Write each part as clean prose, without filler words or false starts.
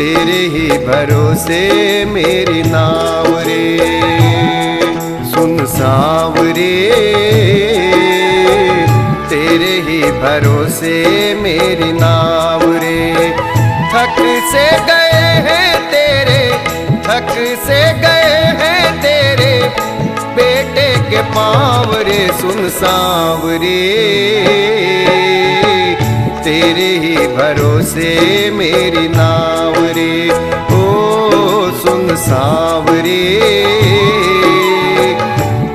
तेरे ही भरोसे मेरी नाव रे। सुन सांवरे तेरे ही भरोसे मेरी नाव रे। थक से गए हैं तेरे, थक से गए हैं तेरे बेटे के पाँव रे। सुन सांवरे तेरे ही भरोसे मेरी नाव रे। ओ सुन सांवरे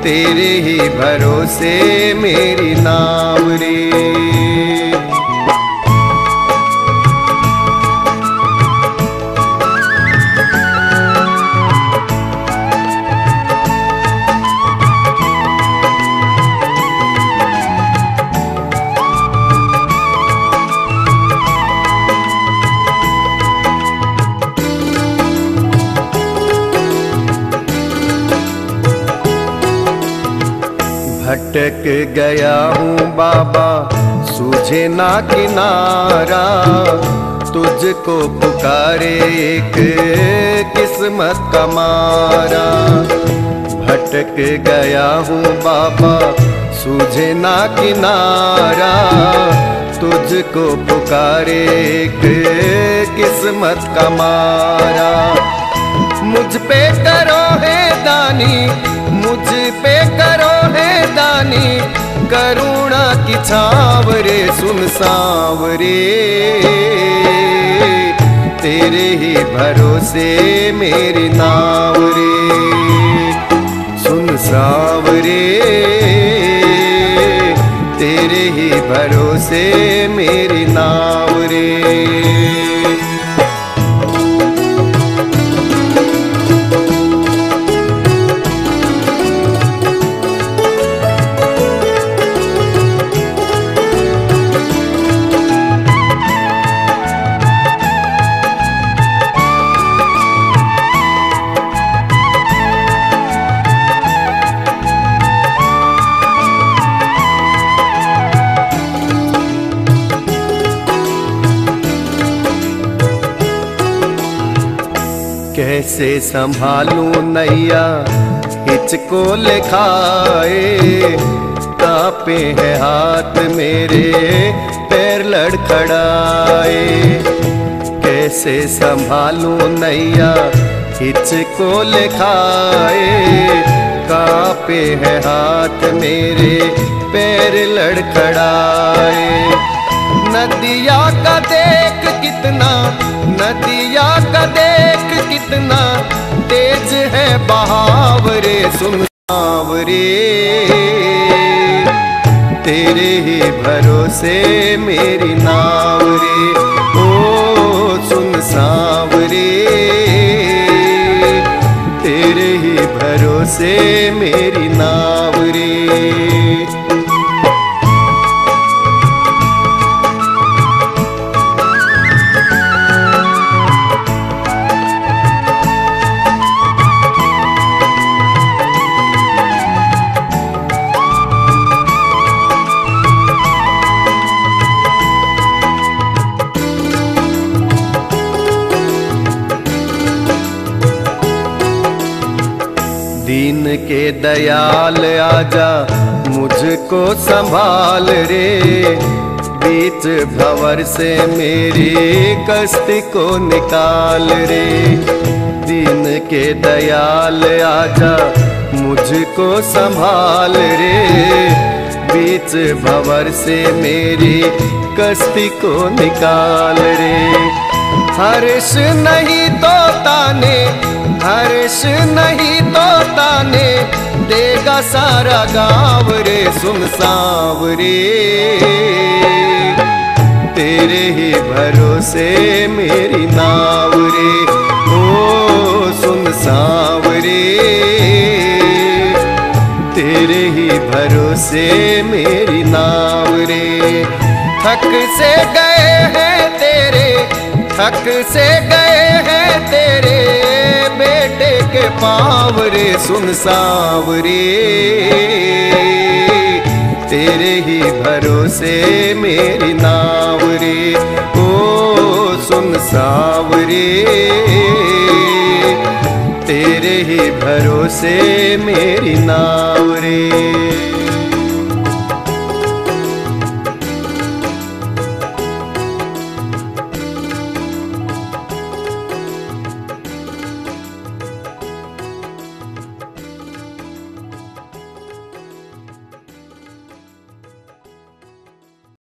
तेरे ही भरोसे मेरी नाव रे। भटक गया हूँ बाबा सूझे ना किनारा, तुझको पुकारे एक किस्मत का मारा। भटक गया हूँ बाबा सूझे ना किनारा, तुझको पुकारे एक किस्मत का मारा। मुझ पे करो है दानी, मुझ पे करो है दानी करुणा की छाव रे। सुन सांवरे तेरे ही भरोसे मेरी नाव रे। सुन सांवरे तेरे ही भरोसे मेरी नाव रे। कैसे संभालूं नैया हिचको ले खाए, कांपे हैं हाथ मेरे पैर लड़खड़ाए। कैसे संभालूं नैया हिचको ले खाए, कांपे हैं हाथ मेरे पैर लड़खड़ाए। नदिया का देख कितना, नदिया का देख कितना तेज है बहाव रे। सुन सांवरे तेरे ही भरोसे मेरी नाव रे। ओ सुन सांवरे तेरे ही भरोसे मेरी नाव रे। दीन के दयाल आजा मुझको संभाल रे, बीच भंवर से मेरी कश्ती को निकाल रे। दीन के दयाल आजा मुझको संभाल रे, बीच भंवर से मेरी कश्ती को निकाल रे। हर्ष नहीं तो ताने, हर्ष नहीं तो ताने देगा सारा गाँव रे। सुन सांवरे तेरे ही भरोसे मेरी नाव रे, ओ सुन सांवरे, तेरे ही भरोसे मेरी नाव रे। थक से गए हैं तेरे, थक से गए हैं तेरे बेटे के पाँव रे, सुन सांवरे, तेरे ही भरोसे मेरी नाव रे, ओ सुन सांवरे, तेरे ही भरोसे मेरी नाव रे।